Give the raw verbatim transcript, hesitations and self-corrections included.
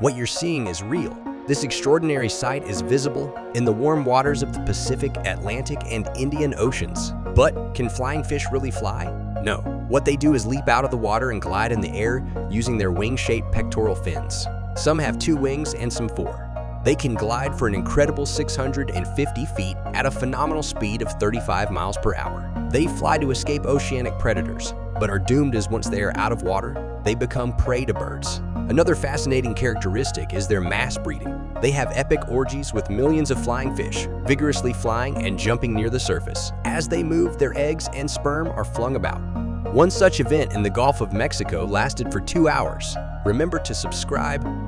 What you're seeing is real. This extraordinary sight is visible in the warm waters of the Pacific, Atlantic, and Indian Oceans. But can flying fish really fly? No. What they do is leap out of the water and glide in the air using their wing-shaped pectoral fins. Some have two wings and some four. They can glide for an incredible six hundred fifty feet at a phenomenal speed of thirty-five miles per hour. They fly to escape oceanic predators, but are doomed as once they are out of water, they become prey to birds. Another fascinating characteristic is their mass breeding. They have epic orgies with millions of flying fish, vigorously flying and jumping near the surface. As they move, their eggs and sperm are flung about. One such event in the Gulf of Mexico lasted for two hours. Remember to subscribe,